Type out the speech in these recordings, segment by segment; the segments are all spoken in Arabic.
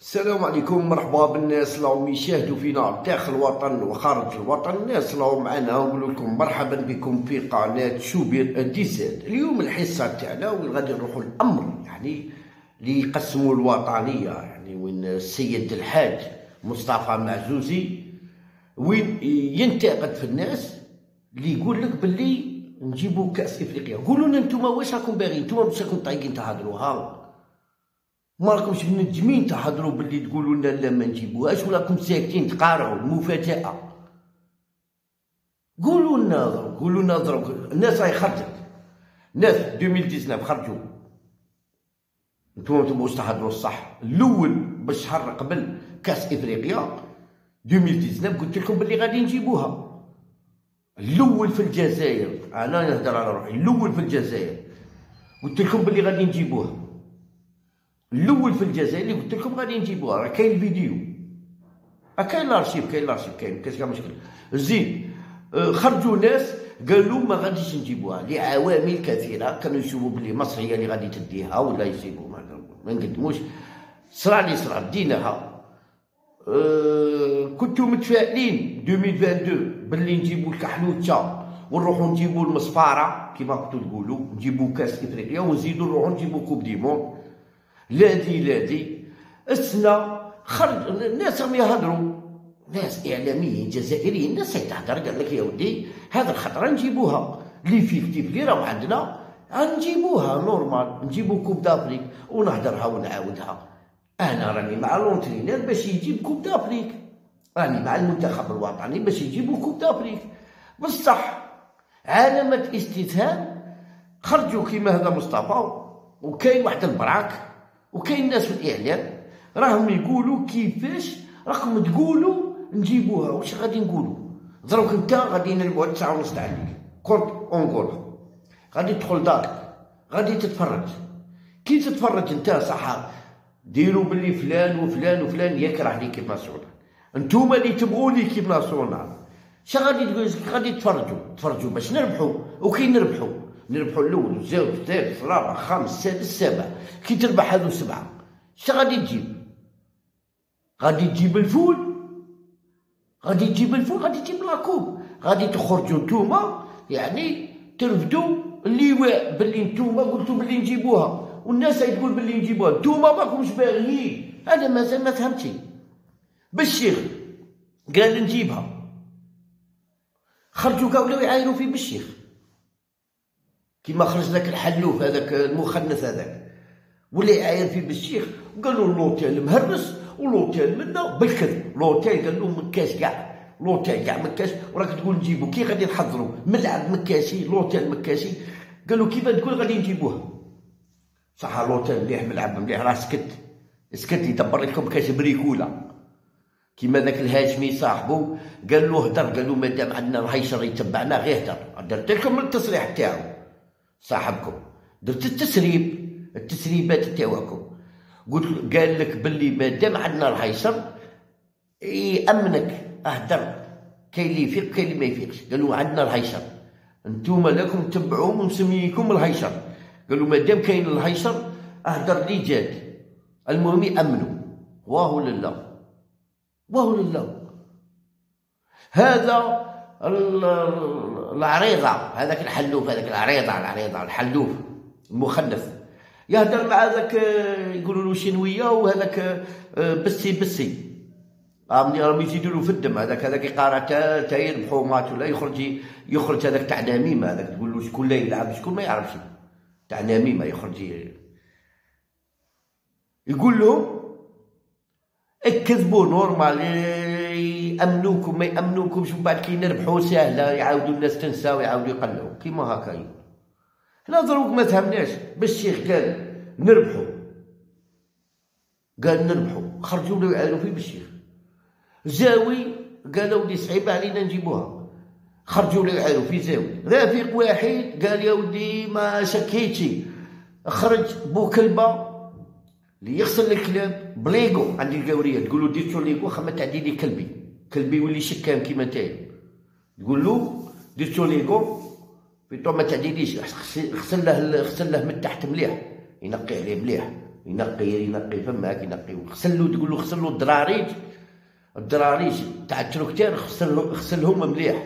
السلام عليكم، مرحبا بالناس اللي يشاهدوا فينا داخل الوطن وخارج الوطن. الناس اللي معنا نقول لكم مرحبا بكم في قناه شوبير الجزائر. اليوم الحصه تاعنا وين غادي نروحوا الامر يعني اللي يقسموا الوطنيه، يعني وين السيد الحاج مصطفى معزوزي وين ينتقد في الناس اللي يقول لك باللي نجيبوا كاس افريقيا. قولوا لنا انتم واش راكم باغيين، انتم واش راكم طايقين تهضروها، ما راكمش منجمين تهضروا باللي تقولوا لنا لا ما نجيبوهاش، ولا راكم ساكتين تقارعوا المفاجأة. قولوا لنا قولوا لنا ضرب. الناس راهي خرجت، الناس 2019 خرجوا، نتوما ما تبغوش تهضروا الصح. الاول بالشهر قبل كاس افريقيا 2019 قلت لكم باللي غادي نجيبوها. الاول في الجزائر، انا نهضر على روحي، الاول في الجزائر قلت لكم باللي غادي نجيبوها، الاول في الجزائر اللي قلت لكم غادي نجيبوها. راه كاين الفيديو، راه كاين الارشيف، كاين الارشيف، كاين كاش مشكل. زيد خرجوا ناس قالوا ما غاديش نجيبوها لعوامل كثيره، كانوا يشوفوا بلي مصر هي اللي غادي تديها ولا يجيبوا ما نقدموش. صرا لي صرا ديناها. كنتوا متفائلين 2022 باللي نجيبوا الكحلوته ونروحوا نجيبوا المصفاره كما كنتوا تقولوا، نجيبوا كاس افريقيا ونزيدوا نروحوا نجيبوا كوب ديمون. لادي السنه خرج الناس راهم يهضروا، ناس اعلاميين جزائريين، الناس تهضر قال لك يا ودي هذا الخطره نجيبوها، لي فيكتيف اللي راهو عندنا نجيبوها نورمال، نجيبو كوب دافريك. ونهضرها ونعاودها، انا راني مع لونترينير باش يجيب كوب دافريك، راني مع المنتخب الوطني باش يجيبو كوب دافريك، بصح علامه استفهام. خرجوا كيما هذا مصطفى، وكاين واحد البراك، وكاين ناس في الاعلام راهم يقولوا كيفاش راكم تقولوا نجيبوها. واش غادي نقولوا دروك؟ انت غادي نلعبوا 9:30 تاع الليل كونط انغولا، غادي تدخل دارك غادي تتفرج. كي تتفرج انت صح ديروا باللي فلان وفلان وفلان يكره ليكيب ناسيونال، نتوما اللي تبغوا ليكيب ناسيونال. شا غادي تفرجوا، تفرجوا باش نربحوا. وكي نربحوا، نربحوا الاول والزوج والثالث والرابع والخامس والسادس والسابع. كي تربح هذو سبعه شا غادي تجيب؟ غادي تجيب الفول، غادي تجيب الفول، غادي تجيب لاكوب، غادي تخرجوا نتوما يعني ترفدوا اللواء باللي نتوما قلتوا باللي نجيبوها، والناس تقول باللي نجيبوها، نتوما ماكمش باغيين. انا مازال ما فهمتش. بالشيخ قال نجيبها، خرجوا كاع ولاو يعايروا فيه بالشيخ كيما خرج ذاك الحلوف هذاك المخنث هذاك، ولا يعاين فيه بالشيخ وقالوا لوتيل مهرس ولوتيل منا بالكذب. لوتيل قال لهم مكاش كاع، لوتيل كاع مكاش، وراك تقول نجيبو. كي غادي نحضروا ملعب مكاشي، لوتيل مكاشي، قالوا كيف تقول غادي نجيبوه؟ صح لوتيل مليح، ملعب مليح، راه سكت سكت يدبر لكم كاش بريكولا كيما ذاك الهاشمي صاحبو قال له هدر، قال له مادام عندنا الهيشر يتبعنا غير هدر. درت لكم التصريح تاعو صاحبكم، درت التسريب، التسريبات تاعكم، قلت قال لك باللي مادام عندنا الهيصر يامنك اهدر، كاين اللي يفيق كاين اللي ما يفيقش. قالوا عندنا الهيصر، نتوما لكم تبعوهم ومسمييكم الهيصر، قالوا مادام كاين الهيصر اهدر اللي جات، المهم يامنوا. واه لله، واه لله. هذا العريضه هذاك الحلوف، هذاك العريضه العريضه الحلوف المخلف يهدر مع هذاك يقولوا له شنويه، وهذاك بسي بسي راهم يزيدوا له في الدم. هذاك يقارا تا يربحوا ماتش ولا يخرج هذاك تاع نميمه، هذاك تقول له شكون لا يلعب شكون ما يعرفش تاع نميمه، يخرج يقول لهم اكذبوا نورمال يامنوكم ما يامنوكمش. من بعد كي نربحوا ساهله يعاودوا الناس تنسى ويعاودوا يقلعوا كيما هكا. هنا دروك ما فهمناش. بالشيخ قال نربحوا، قال نربحوا، خرجوا ولاو يعايروا فيه بالشيخ. زاوي قالوا لي صعيبه علينا نجيبوها، خرجوا ولاو يعايروا فيه. زاوي رفيق واحد قال يا ودي ما شكيتش، خرج بوكلبه اللي يغسل الكلاب بليغو عند القوريه، تقول له دير توليغو خا ما تعدي لي كلبي، كلبي يولي شكام كيما نتايا، تقول له دير توليغو بيطو ما تعديليش، خسله من تحت مليح، ينقي عليه مليح، ينقي فمك، ينقي وغسل له، تقول له غسل له الدراريج تاع التركتان، غسلهم مليح.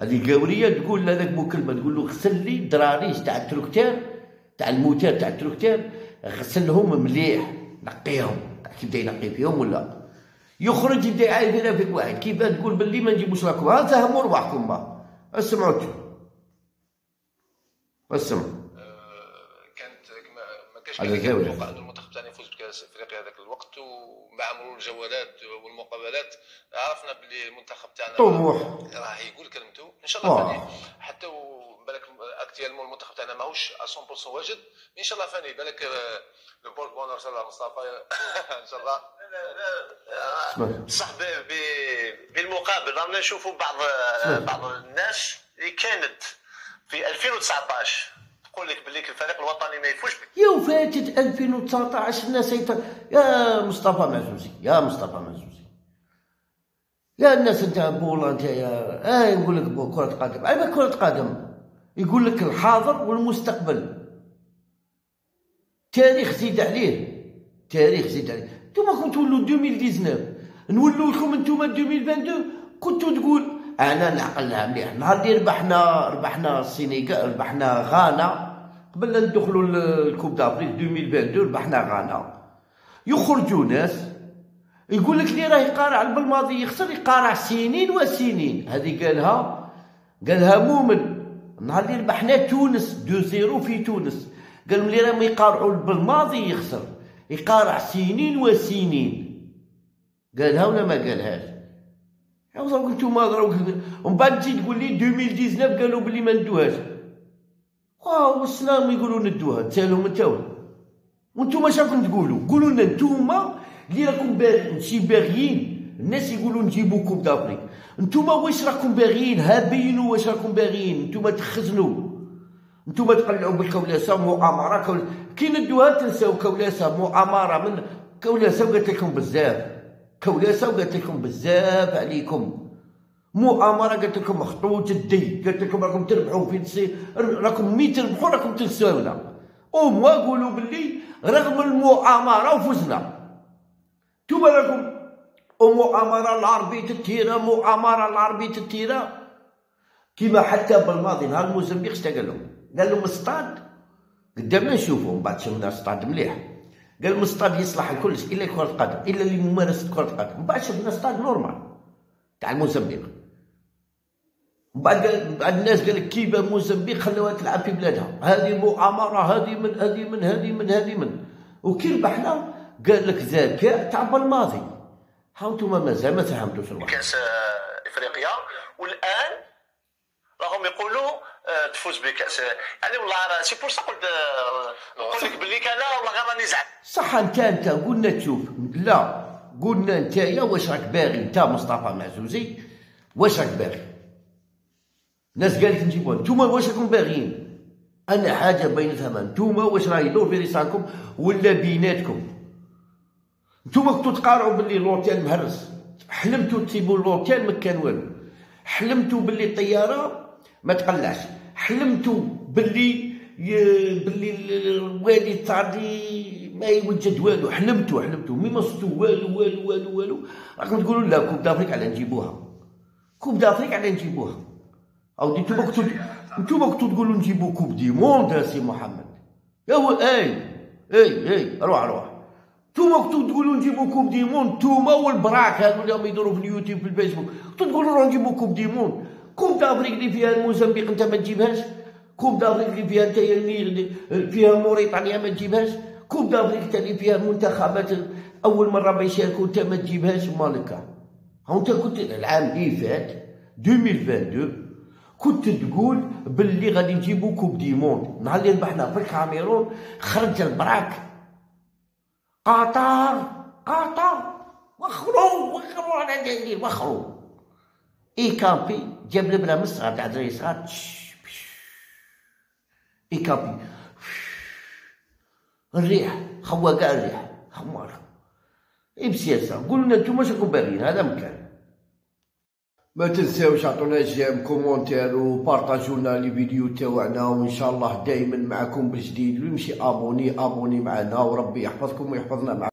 هذه قاوريه تقول لهذاك مكلمه، تقول له غسل لي الدراريج تاع التركتان، تاع الموتار تاع التركتان، غسلهم مليح، نقيهم. كيبدا ينقي فيهم ولا يخرج يبدا يعايد هنا فيك واحد، كيبان تقول باللي ما نجيبوش راكم، ها تهموا رواحكم، ما اسمعوا انتم، اسمعوا. كان توقع أن المنتخب تاعنا يفوز بكاس افريقيا هذاك الوقت، ومع مرور الجولات والمقابلات عرفنا بلي المنتخب تاعنا طموح راه يقول كلمته ان شاء الله فاني، حتى بالك اكتيالمون المنتخب تاعنا ماهوش 100% واجد، ان شاء الله فاني بالك لو بورت بونور تاع مصطفى ان شاء الله صح. بالمقابل رانا نشوفوا بعض الناس اللي كانت في 2019 تقول لك بلي الفريق الوطني ما يفوش بك. يا فاتت 2019 الناس يا مصطفى معزوزي، يا الناس نتاع بولا نتايا، يقول لك كرة قدم، أنا كرة قدم، يقول لك الحاضر والمستقبل. تاريخ زيد عليه، نتوما كون تولوا 2019 نولوا لكم نتوما 2022، كنتو تقول أنا نعقلها مليح. نهار اللي ربحنا السينغال، ربحنا غانا قبل لا ندخلوا الكوب دافريك 2022، ربحنا غانا. يخرجوا ناس يقول لك اللي راه يقارع بالماضي يخسر، يقارع سنين وسنين. هذه قالها مؤمن نهار اللي ربحنا تونس 2-0 في تونس، قال ملي راه ما يقارعوا بالماضي يخسر، يقارع سنين وسنين. قالها ولا ما قالهاش؟ عاوزاك نتوما راهو، ومن بعد تجي تقول لي 2019 قالوا بلي ما ندوهاش، واو السلام يقولوا ندوها، تسالهم نتاوما، وانتوما شنو راكم تقولوا؟ قولوا لنا نتوما اللي راكم باغيين الناس يقولوا نجيبو كوب دافريك، نتوما واش راكم باغيين؟ ها بينوا واش راكم باغيين، نتوما تخزنوا، نتوما تقلعوا بالكولاسه مؤامره، كي ندوها تنساو كولاسه مؤامره، من كولاسه قالت لكم بزاف، عليكم مؤامره، قالت لكم مخطوط الدي، قالت لكم راكم تربحوا في راكم مي تربحوا راكم تنساونا، وما قولوا باللي رغم المؤامره وفزنا. نتوما راكم ومؤامره العربيه التيره، كيما حتى بالماضي نهار موزمبيق شتا قال لهم؟ قال لهم السطاد قدامنا نشوفهم، بعد شفنا السطاد مليح، قال المصطاد يصلح لكلش الا كرة القدم، الا لممارسة كرة القدم. من بعد شفنا صطاد نورمال تاع موزمبيق، من بعد الناس قال لك كيبا موزمبيق خلوها تلعب في بلادها، هذه مؤامرة، هذه من وكي ربحنا قال لك ذكاء تاع بالماضي. ها نتوما مازال ما فهمتوش الوضع. كأس افريقيا والان راهم يقولوا تفوز بكاس، يعني والله سي بور سا قلت نقول لك باللي كان والله غير راني زعلان. صح انت قلنا تشوف، لا قلنا انتيا واش راك باغي انت مصطفى معزوزي، واش راك باغي؟ الناس قالت نجيبوها، نتوما واش راكم باغيين؟ انا حاجه بينتها، نتوما واش راه يدور في ريسانكم ولا بيناتكم؟ نتوما كنتو تقارعوا باللي لوتيل مهرس، حلمتوا تسيبوا لوتيل ما كان والو، حلمتوا باللي الطياره ما تقلعش، حلمتوا باللي الوالي التعدي ما يوجد والو، حلمتوا مي ما صدتوا والو، راكم تقولوا لا كوب دافريك على نجيبوها، عاودي نتوما كنتو تقولوا نجيبو كوب دي موند سي محمد، يا هو اي روح نتوما كنتو تقولوا نجيبو كوب دي موند، نتوما والبراك هادو اللي راهم يدوروا في اليوتيوب في الفيسبوك، كنتو تقولوا روح نجيبو كوب دي موند. كوب دافريك اللي فيها موزمبيق انت ما تجيبهاش، كوب دافريك اللي فيها نتايا اللي فيها موريتانيا ما تجيبهاش، كوب دافريك اللي فيها منتخبات اول مره بيشاركوا انت ما تجيبهاش. مالك ها انت كنت العام اللي فات 2022 كنت تقول باللي غادي نجيبوا كوب دي موند، نهار اللي ربحنا في الكاميرون خرج البراك، قطر وخرو على دليل، ايكابي جاب البلا مصغر تاع دراري صغار، ايكابي الريح خوا كاع الريح حمار. اي بسياسه قولوا لنا نتوما شكون باغيين، هذا مكان. ما تنساوش عطونا جيم كومونتير وبارطاجونا لي فيديو تاوعنا، وان شاء الله دائما معكم بالجديد. اللي يمشي ابوني معنا، وربي يحفظكم ويحفظنا معكم.